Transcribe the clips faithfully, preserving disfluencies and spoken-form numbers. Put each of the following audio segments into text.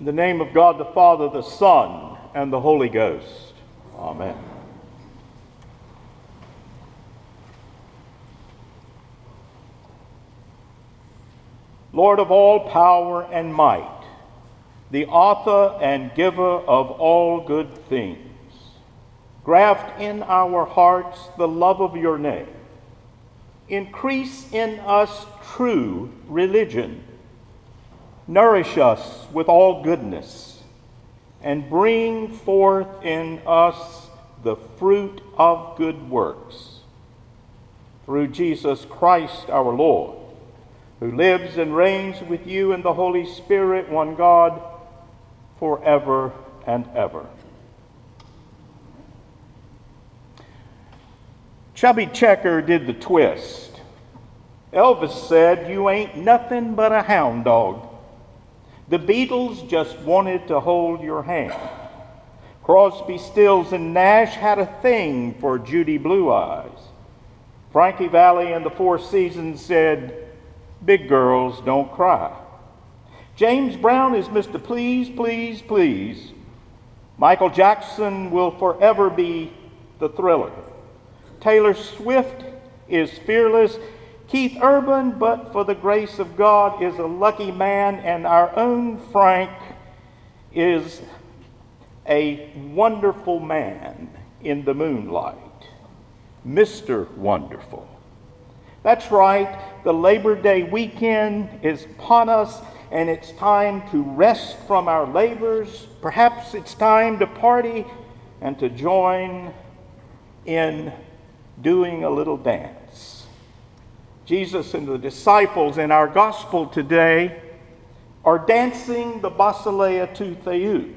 In the name of God, the Father, the Son, and the Holy Ghost. Amen. Lord of all power and might, the author and giver of all good things, graft in our hearts the love of your name. Increase in us true religion. Nourish us with all goodness, and bring forth in us the fruit of good works. Through Jesus Christ our Lord, who lives and reigns with you in the Holy Spirit, one God, forever and ever. Chubby Checker did the twist. Elvis said, "You ain't nothing but a hound dog." The Beatles just wanted to hold your hand. Crosby, Stills, and Nash had a thing for Judy Blue Eyes. Frankie Valli and the Four Seasons said, "Big girls don't cry." James Brown is Mister Please, Please, Please. Michael Jackson will forever be the Thriller. Taylor Swift is fearless. Keith Urban, but for the grace of God, is a lucky man. And our own Frank is a wonderful man in the moonlight. Mister Wonderful. That's right, the Labor Day weekend is upon us, and it's time to rest from our labors. Perhaps it's time to party and to join in doing a little dance. Jesus and the disciples in our gospel today are dancing the basileia tou theou,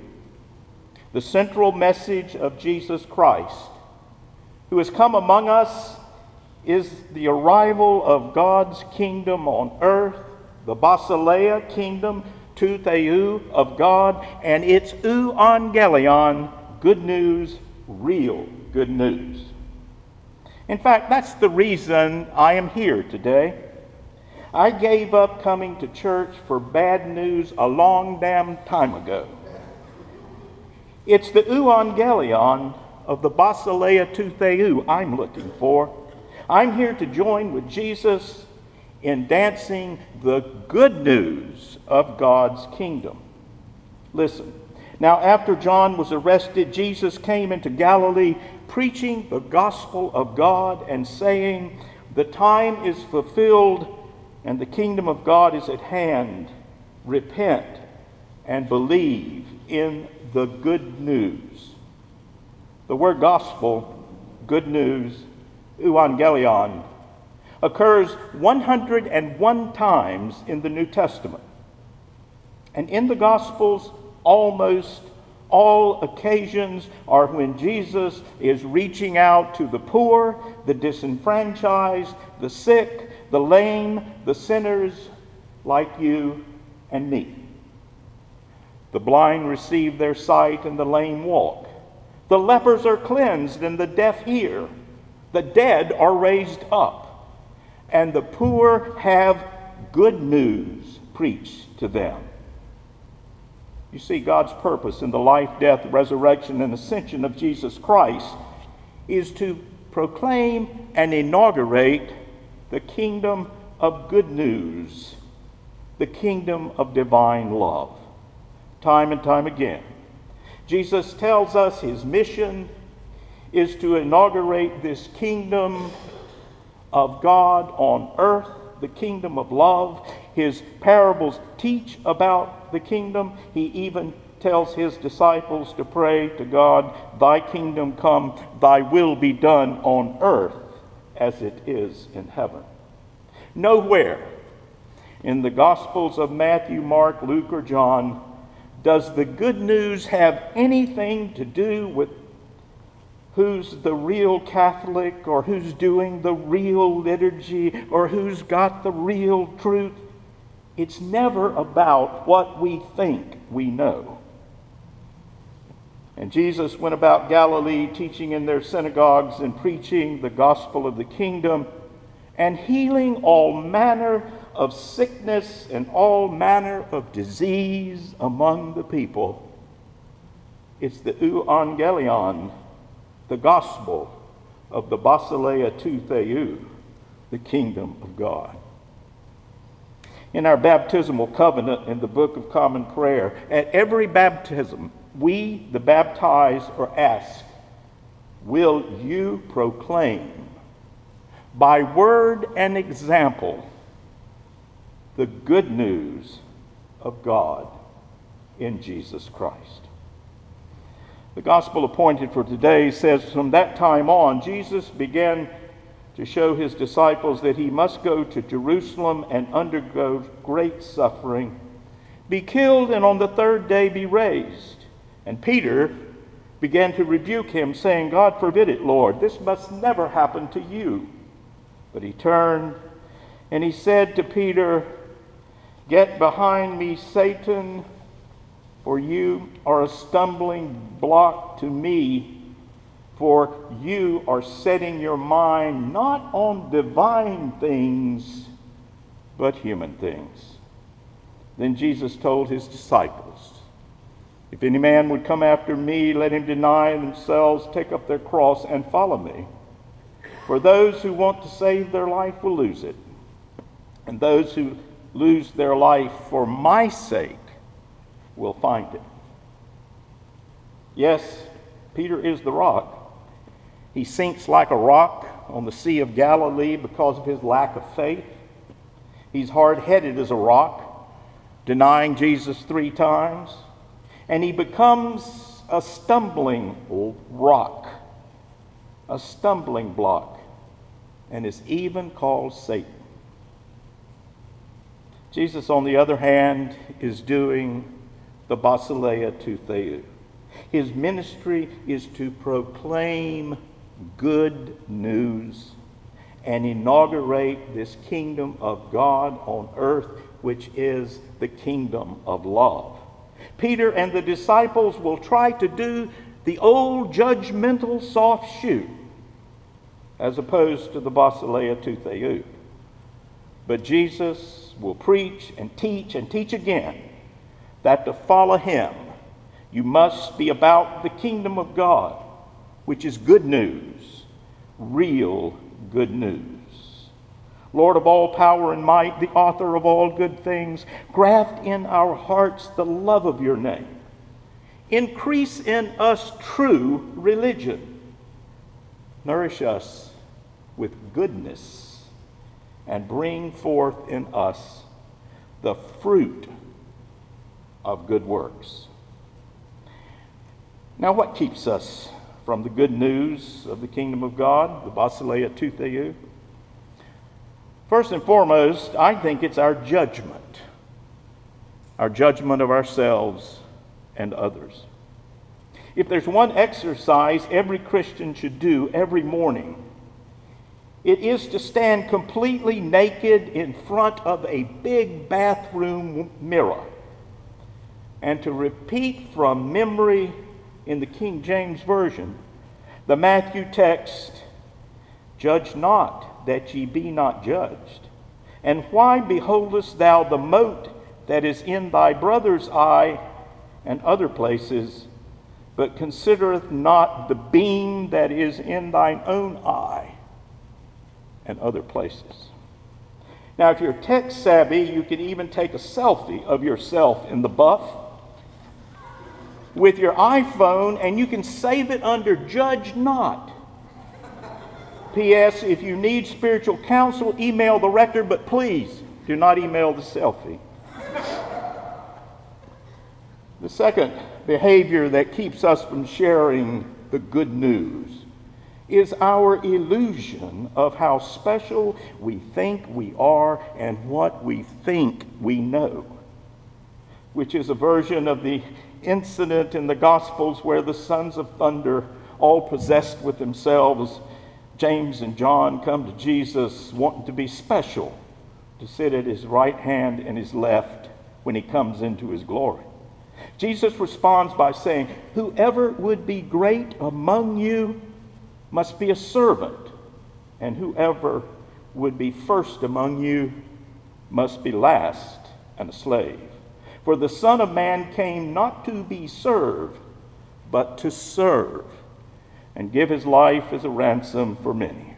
the central message of Jesus Christ, who has come among us, is the arrival of God's kingdom on earth, the basileia kingdom, tou theou of God, and it's euangelion, good news, real good news. In fact, that's the reason I am here today. I gave up coming to church for bad news a long damn time ago. It's the euangelion of the basileia tou theou I'm looking for. I'm here to join with Jesus in dancing the good news of God's kingdom. Listen. Now, after John was arrested, Jesus came into Galilee, preaching the gospel of God and saying, "The time is fulfilled and the kingdom of God is at hand. Repent and believe in the good news." The word gospel, good news, euangelion, occurs one hundred one times in the New Testament. And in the Gospels, almost all occasions are when Jesus is reaching out to the poor, the disenfranchised, the sick, the lame, the sinners like you and me. The blind receive their sight and the lame walk. The lepers are cleansed and the deaf hear. The dead are raised up, and the poor have good news preached to them. You see, God's purpose in the life, death, resurrection, and ascension of Jesus Christ is to proclaim and inaugurate the kingdom of good news, the kingdom of divine love. Time and time again, Jesus tells us his mission is to inaugurate this kingdom of God on earth, the kingdom of love. His parables teach about the kingdom. He even tells his disciples to pray to God, "Thy kingdom come, thy will be done on earth as it is in heaven." Nowhere in the Gospels of Matthew, Mark, Luke, or John does the good news have anything to do with who's the real Catholic, or who's doing the real liturgy, or who's got the real truth. It's never about what we think we know. And Jesus went about Galilee teaching in their synagogues and preaching the gospel of the kingdom and healing all manner of sickness and all manner of disease among the people. It's the euangelion, the gospel of the basileia tou theou, the kingdom of God. In our baptismal covenant in the Book of Common Prayer, at every baptism, we, the baptized, are asked, will you proclaim by word and example the good news of God in Jesus Christ? The gospel appointed for today says, from that time on, Jesus began to show his disciples that he must go to Jerusalem and undergo great suffering, be killed, and on the third day be raised. And Peter began to rebuke him, saying, God forbid it, Lord, this must never happen to you. But he turned and he said to Peter, get behind me, Satan, for you are a stumbling block to me, for you are setting your mind not on divine things, but human things. Then Jesus told his disciples, if any man would come after me, let him deny themselves, take up their cross, and follow me. For those who want to save their life will lose it, and those who lose their life for my sake will find it. Yes, Peter is the rock. He sinks like a rock on the Sea of Galilee because of his lack of faith. He's hard-headed as a rock, denying Jesus three times, and he becomes a stumbling rock, a stumbling block, and is even called Satan. Jesus, on the other hand, is doing the basileia tou theou. His ministry is to proclaim good news and inaugurate this kingdom of God on earth, which is the kingdom of love. Peter and the disciples will try to do the old judgmental soft shoe as opposed to the basileia tou theou. But Jesus will preach and teach and teach again that to follow him, you must be about the kingdom of God, which is good news, real good news. Lord of all power and might, the author of all good things, graft in our hearts the love of your name. Increase in us true religion. Nourish us with goodness and bring forth in us the fruit of good works. Now, what keeps us from the good news of the kingdom of God, the basileia tou theou? First and foremost, I think it's our judgment, our judgment of ourselves and others. If there's one exercise every Christian should do every morning, it is to stand completely naked in front of a big bathroom mirror and to repeat from memory in the King James Version the Matthew text, judge not that ye be not judged. And why beholdest thou the mote that is in thy brother's eye, and other places, but considereth not the beam that is in thine own eye, and other places. Now, if you're tech savvy, you can even take a selfie of yourself in the buff with your iPhone, and you can save it under Judge Not. P S If you need spiritual counsel, email the rector, but please do not email the selfie. The second behavior that keeps us from sharing the good news is our illusion of how special we think we are and what we think we know, which is a version of the incident in the Gospels where the sons of thunder, all possessed with themselves, James and John, come to Jesus wanting to be special, to sit at his right hand and his left when he comes into his glory. Jesus responds by saying, whoever would be great among you must be a servant, and whoever would be first among you must be last and a slave. For the Son of Man came not to be served, but to serve and give his life as a ransom for many.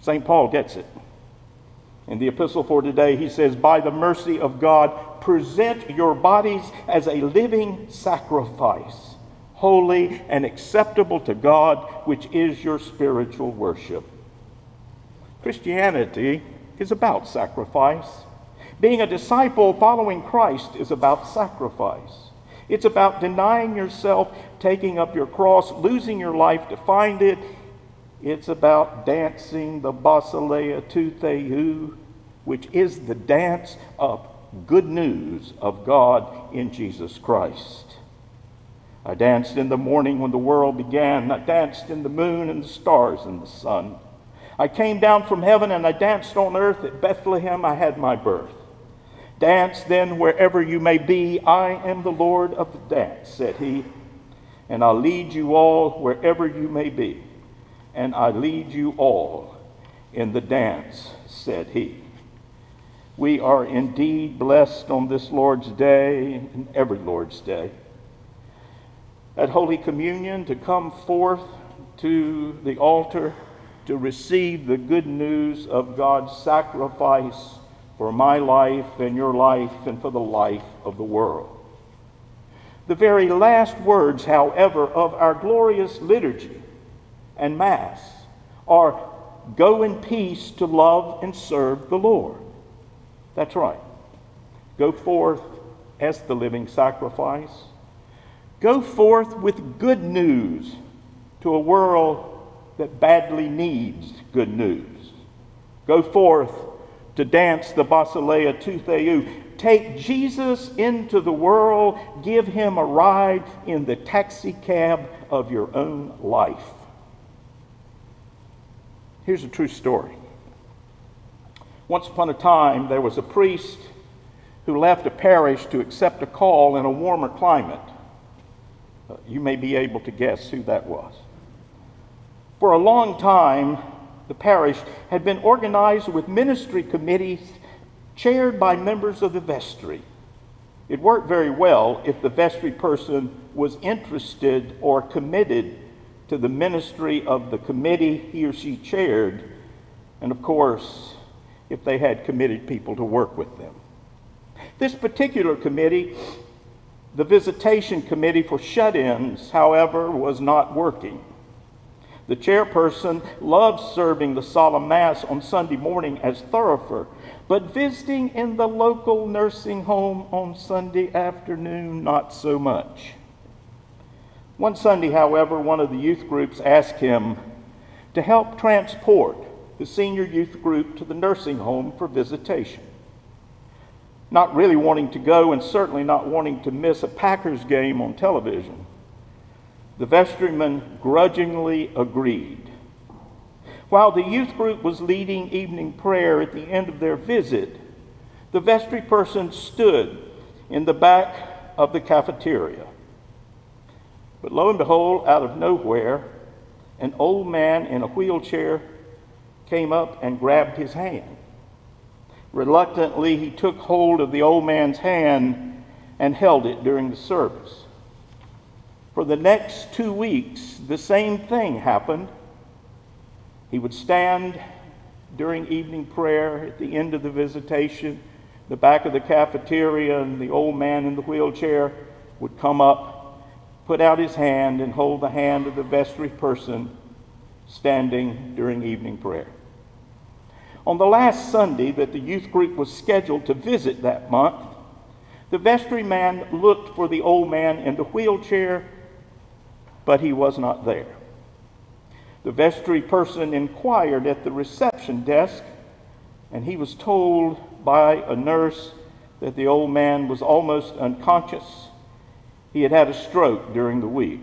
Saint Paul gets it. In the epistle for today, he says, by the mercy of God, present your bodies as a living sacrifice, holy and acceptable to God, which is your spiritual worship. Christianity is about sacrifice. Being a disciple following Christ is about sacrifice. It's about denying yourself, taking up your cross, losing your life to find it. It's about dancing the basileia tou theou, which is the dance of good news of God in Jesus Christ. I danced in the morning when the world began. I danced in the moon and the stars and the sun. I came down from heaven and I danced on earth. At Bethlehem I had my birth. Dance then wherever you may be. I am the Lord of the dance, said he. And I'll lead you all wherever you may be. And I lead you all in the dance, said he. We are indeed blessed on this Lord's Day and every Lord's Day. At Holy Communion, to come forth to the altar to receive the good news of God's sacrifice for my life and your life and for the life of the world. The very last words, however, of our glorious liturgy and Mass are, go in peace to love and serve the Lord. That's right. Go forth as the living sacrifice. Go forth with good news to a world that badly needs good news. Go forth to dance the basileia tou theou. Take Jesus into the world. Give him a ride in the taxi cab of your own life. Here's a true story. Once upon a time, there was a priest who left a parish to accept a call in a warmer climate. Uh, you may be able to guess who that was. For a long time, the parish had been organized with ministry committees chaired by members of the vestry. It worked very well if the vestry person was interested or committed to the ministry of the committee he or she chaired, and of course, if they had committed people to work with them. This particular committee, the visitation committee for shut-ins, however, was not working. The chairperson loved serving the solemn Mass on Sunday morning as thurifer, but visiting in the local nursing home on Sunday afternoon, not so much. One Sunday, however, one of the youth groups asked him to help transport the senior youth group to the nursing home for visitation. Not really wanting to go, and certainly not wanting to miss a Packers game on television, the vestryman grudgingly agreed. While the youth group was leading evening prayer at the end of their visit, the vestry person stood in the back of the cafeteria. But lo and behold, out of nowhere, an old man in a wheelchair came up and grabbed his hand. Reluctantly, he took hold of the old man's hand and held it during the service. For the next two weeks, the same thing happened. He would stand during evening prayer at the end of the visitation, the back of the cafeteria, and the old man in the wheelchair would come up, put out his hand, and hold the hand of the vestry person standing during evening prayer. On the last Sunday that the youth group was scheduled to visit that month, the vestryman looked for the old man in the wheelchair, but he was not there. The vestry person inquired at the reception desk, and he was told by a nurse that the old man was almost unconscious. He had had a stroke during the week.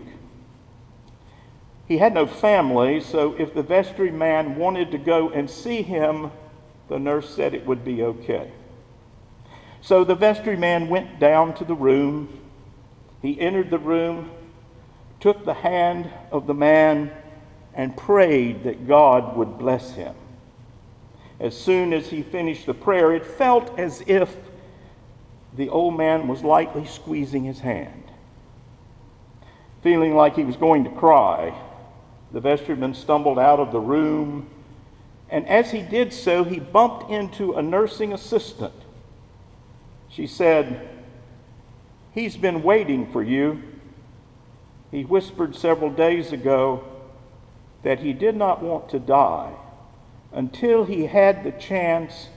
He had no family, so if the vestry man wanted to go and see him, the nurse said it would be okay. So the vestry man went down to the room. He entered the room, took the hand of the man, and prayed that God would bless him. As soon as he finished the prayer, it felt as if the old man was lightly squeezing his hand. Feeling like he was going to cry, the vestryman stumbled out of the room, and as he did so, he bumped into a nursing assistant. She said, "He's been waiting for you. He whispered several days ago that he did not want to die until he had the chance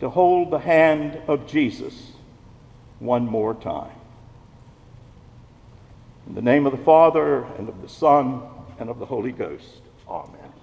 to hold the hand of Jesus one more time." In the name of the Father, and of the Son, and of the Holy Ghost. Amen.